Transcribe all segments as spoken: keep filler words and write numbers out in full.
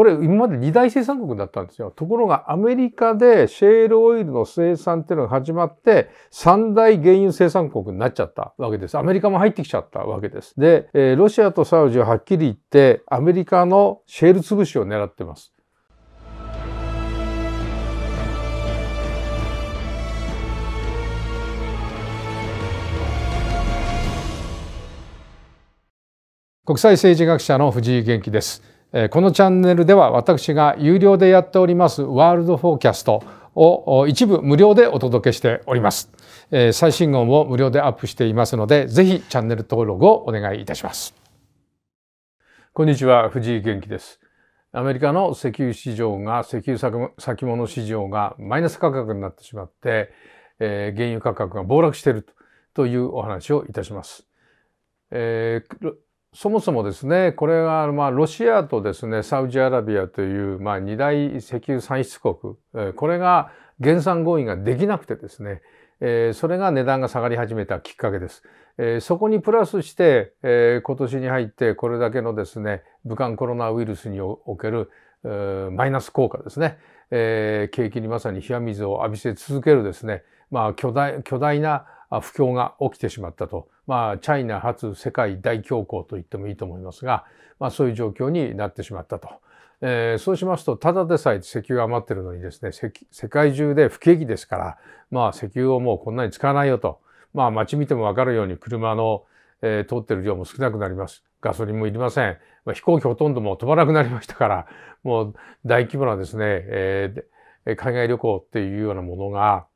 これ今まで二大生産国だったんですよ。ところがアメリカでシェールオイルの生産っていうのが始まって三大原油生産国になっちゃったわけです。アメリカも入ってきちゃったわけです。で、えー、ロシアとサウジははっきり言ってアメリカのシェール潰しを狙ってます。国際政治学者の藤井元気です。このチャンネルでは私が有料でやっておりますワールドフォーキャストを一部無料でお届けしております。最新号も無料でアップしていますので、ぜひチャンネル登録をお願いいたします。こんにちは、藤井元気です。アメリカの石油市場が、石油先物市場がマイナス価格になってしまって、原油価格が暴落しているというお話をいたします。えーそもそもですね、これがまあロシアとですね、サウジアラビアというまあ二大石油産出国、これが減産合意ができなくてですね、それが値段が下がり始めたきっかけです。そこにプラスして、今年に入ってこれだけのですね、武漢コロナウイルスにおけるマイナス効果ですね、景気にまさに冷や水を浴びせ続けるですね、まあ巨大、巨大な不況が起きてしまったと。まあ、チャイナ発世界大恐慌と言ってもいいと思いますが、まあ、そういう状況になってしまったと。えー、そうしますと、ただでさえ石油が余ってるのにですね、世界中で不景気ですから、まあ、石油をもうこんなに使わないよと。まあ、街見てもわかるように車の、えー、通ってる量も少なくなります。ガソリンもいりません。まあ、飛行機ほとんどもう飛ばなくなりましたから、もう大規模なですね、えー、海外旅行っていうようなものが、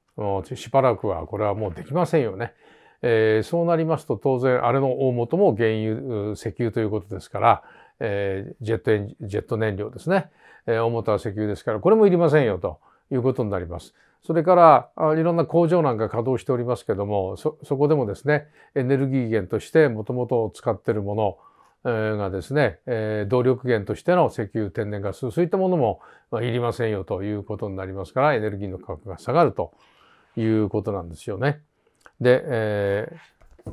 しばらくはこれはもうできませんよね。えー、そうなりますと当然あれの大元も原油石油ということですから、えー、ジェットエンジン、ジェット燃料ですね、えー、大元は石油ですからこれもいりませんよということになります。それからいろんな工場なんか稼働しておりますけども そ, そこでもですねエネルギー源としてもともと使っているものがですね、えー、動力源としての石油天然ガスそういったものもいりませんよということになりますからエネルギーの価格が下がると。いうことなんですよね。で、えー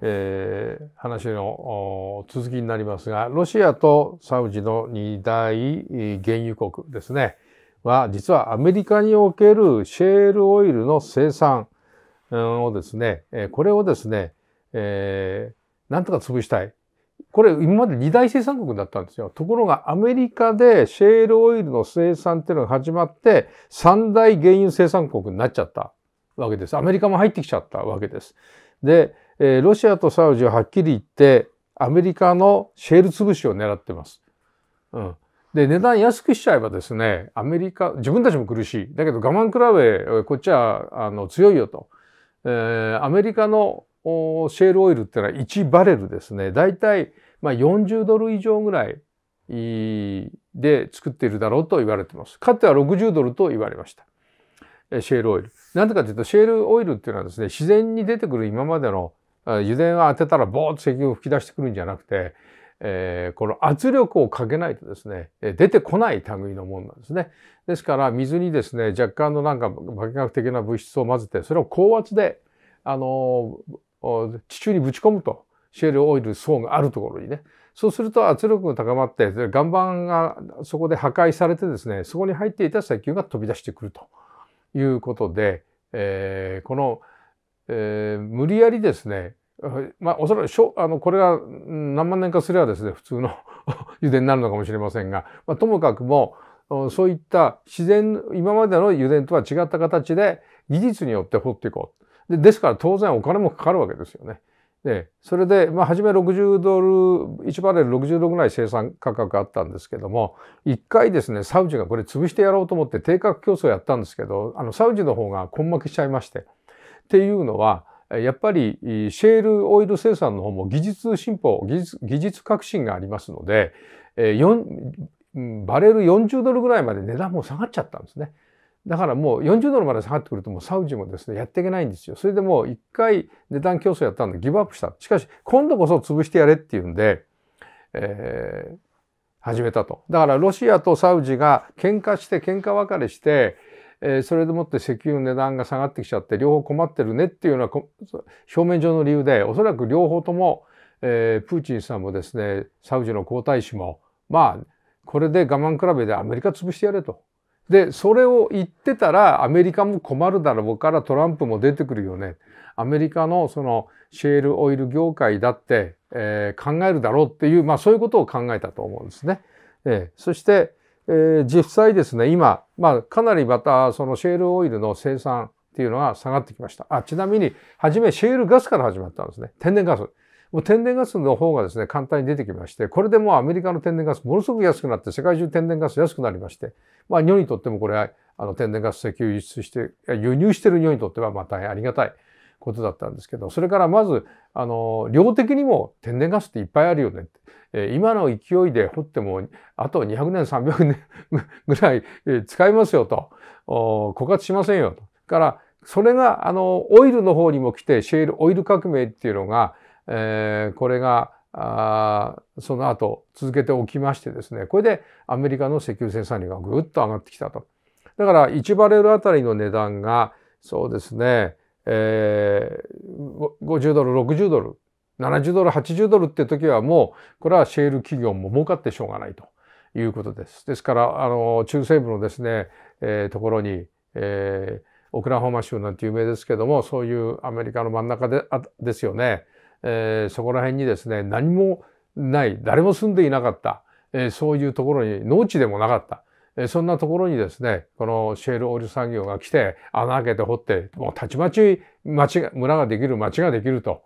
えー、話の続きになりますが、ロシアとサウジの二大原油国ですねは実はアメリカにおけるシェールオイルの生産をですね、これをですね、えー、なんとか潰したい。これ今まで二大生産国だったんですよ。ところがアメリカでシェールオイルの生産っていうのが始まって三大原油生産国になっちゃったわけです。アメリカも入ってきちゃったわけです。で、ロシアとサウジははっきり言ってアメリカのシェール潰しを狙ってます。うん。で、値段安くしちゃえばですね、アメリカ、自分たちも苦しい。だけど我慢比べ、こっちはあの強いよと。えー、アメリカのシェールオイルってのはいちバレルですね。だいたいまあよんじゅうドル以上ぐらいで作っているだろうと言われています。かつてはろくじゅうドルと言われました。シェールオイル。なんでかというとシェールオイルっていうのはですね、自然に出てくる今までの油田を当てたらボーッと石油を吹き出してくるんじゃなくて、えー、この圧力をかけないとですね、出てこない類のものなんですね。ですから水にですね、若干のなんか化学的な物質を混ぜて、それを高圧で、あのー、地中にぶち込むとシェールオイル層があるところにねそうすると圧力が高まって岩盤がそこで破壊されてですねそこに入っていた石油が飛び出してくるということで、えー、この、えー、無理やりですねまあおそらくしょあのこれが何万年かすればですね普通の油田になるのかもしれませんが、まあ、ともかくもそういった自然今までの油田とは違った形で技術によって掘っていこう。で, ですから当然お金もかかるわけですよね。で、それで、まあ、初めろくじゅうドル、いちバレルろくじゅうドルぐらい生産価格あったんですけども、一回ですね、サウジがこれ潰してやろうと思って定額競争やったんですけど、あの、サウジの方が根負けしちゃいまして。っていうのは、やっぱりシェールオイル生産の方も技術進歩、技術、技術革新がありますので、バレルよんじゅうドルぐらいまで値段も下がっちゃったんですね。だからもうよんじゅうドルまで下がってくるともうサウジもですね、やっていけないんですよ。それでもう一回値段競争やったんでギブアップした。しかし、今度こそ潰してやれっていうんで、えー、始めたと。だからロシアとサウジが喧嘩して、喧嘩別れして、えー、それでもって石油の値段が下がってきちゃって、両方困ってるねっていうのは表面上の理由で、おそらく両方とも、えー、プーチンさんもですね、サウジの皇太子も、まあ、これで我慢比べでアメリカ潰してやれと。でそれを言ってたらアメリカも困るだろうからトランプも出てくるよね。アメリカのそのシェールオイル業界だって、えー、考えるだろうっていう、まあ、そういうことを考えたと思うんですね。えー、そして、えー、実際ですね今、まあ、かなりまたそのシェールオイルの生産っていうのは下がってきました。あ、ちなみに初めシェールガスから始まったんですね。天然ガス。もう天然ガスの方がですね簡単に出てきまして、これでもうアメリカの天然ガスものすごく安くなって世界中天然ガス安くなりまして、まあ日本にとってもこれはあの天然ガス石油輸出して輸入してる日本にとってはまあ大変ありがたいことだったんですけど、それからまずあの量的にも天然ガスっていっぱいあるよねって、えー、今の勢いで掘ってもあとにひゃくねんさんびゃくねんぐらい使いますよと、枯渇しませんよと。からそれがあのオイルの方にも来てシェールオイル革命っていうのが、えー、これがあその後続けておきましてですね、これでアメリカの石油生産量がぐっと上がってきたと。だからいちバレルあたりの値段がそうですね、えー、ごじゅうドルろくじゅうドルななじゅうドルはちじゅうドルって時はもうこれはシェール企業も儲かってしょうがないということです。ですからあの中西部のですね、えー、ところに、えーオクラホマ州なんて有名ですけども、そういうアメリカの真ん中であですよね、えー、そこら辺にですね何もない誰も住んでいなかった、えー、そういうところに農地でもなかった、えー、そんなところにですねこのシェールオイル産業が来て穴開けて掘ってもうたちまち町が村ができる町ができると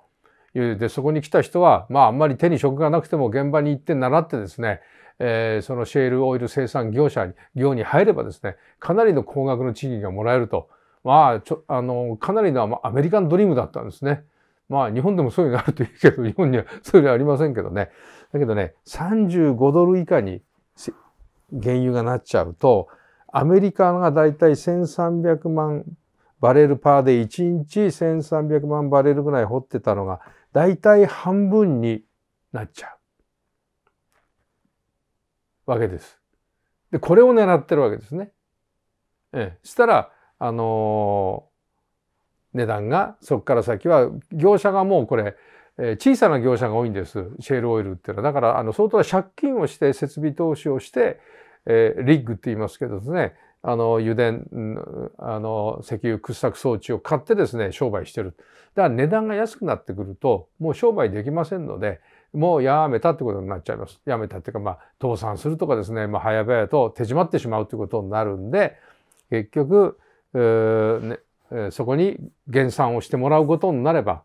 いうで、そこに来た人はまああんまり手に職がなくても現場に行って習ってですね、えー、そのシェールオイル生産業者に業に入ればですねかなりの高額の賃金がもらえると。まあ、ちょあのかなりのアメリカンドリームだったんですね。まあ日本でもそういうのあるというけど日本にはそういうのありませんけどね。だけどねさんじゅうごドル以下に原油がなっちゃうとアメリカがだいたいせんさんびゃくまんバレルパーでいちにちせんさんびゃくまんバレルぐらい掘ってたのがだいたい半分になっちゃうわけです。でこれを狙ってるわけですね。ええ、したらあのー、値段がそこから先は業者がもうこれ、えー、小さな業者が多いんです。シェールオイルっていうのはだからあの相当は借金をして設備投資をして、えー、リッグって言いますけどですねあの油田、うん、あの石油掘削装置を買ってですね商売してる。だから値段が安くなってくるともう商売できませんのでもうやめたってことになっちゃいます。やめたっていうかまあ倒産するとかですね、まあ、早々と手締まってしまうということになるんで結局えーねえー、そこに減産をしてもらうことになれば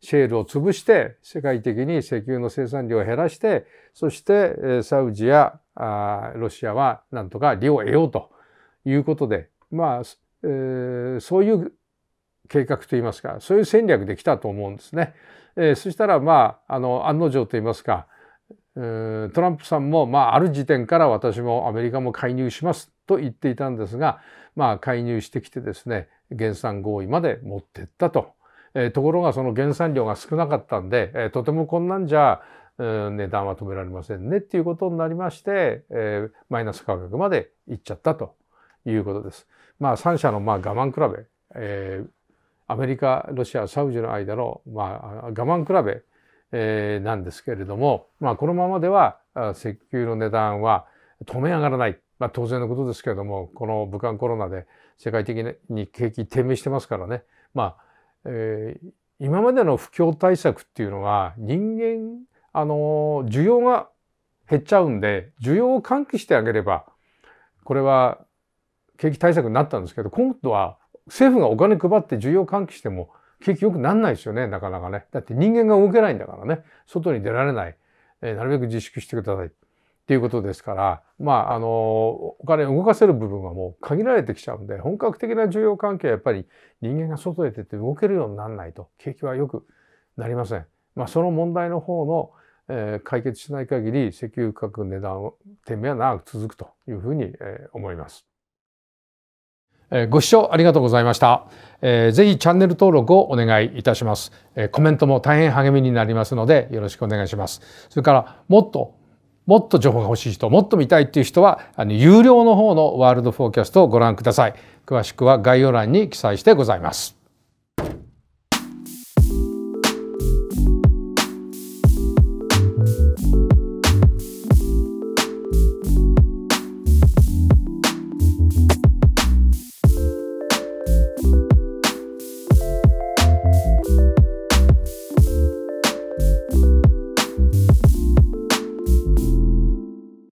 シェールを潰して世界的に石油の生産量を減らしてそして、えー、サウジやあロシアはなんとか利を得ようということでまあ、えー、そういう計画といいますかそういう戦略できたと思うんですね。えー、そしたらまあ、あの案の定といいますか、えー、トランプさんも、まあ、ある時点から私もアメリカも介入しますと言っていたんですが、まあ、介入してきてですね減産合意まで持っていったと、えー、ところがその減産量が少なかったんで、えー、とてもこんなんじゃ、うん、値段は止められませんねっていうことになりまして、えー、マイナス価格までいっちゃったということです。まあ、さん者のまあ我慢比べ、えー、アメリカロシアサウジの間のまあ我慢比べ、えー、なんですけれども、まあ、このままでは石油の値段は止め上がらない。まあ当然のことですけれどもこの武漢コロナで世界的に景気低迷してますからね、まあえー、今までの不況対策っていうのは人間あの需要が減っちゃうんで需要を喚起してあげればこれは景気対策になったんですけど今度は政府がお金配って需要を喚起しても景気良くなんないですよねなかなかね。だって人間が動けないんだからね外に出られない、えー、なるべく自粛してください。っていうことですから、まあ、あのお金を動かせる部分はもう限られてきちゃうんで本格的な需要関係はやっぱり人間が外へ出て動けるようにならないと景気は良くなりません。まあ、その問題の方の、えー、解決しない限り石油価格値段低迷は長く続くというふうに、えー、思います。ご視聴ありがとうございました。ぜひチャンネル登録をお願いいたします。コメントも大変励みになりますのでよろしくお願いします。それからもっともっと情報が欲しい人、もっと見たいっていう人は、あの、有料の方のワールドフォーキャストをご覧ください。詳しくは概要欄に記載してございます。